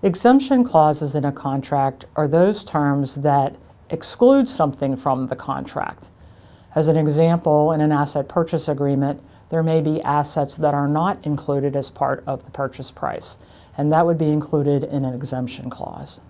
Exemption clauses in a contract are those terms that exclude something from the contract. As an example, in an asset purchase agreement, there may be assets that are not included as part of the purchase price, and that would be included in an exemption clause.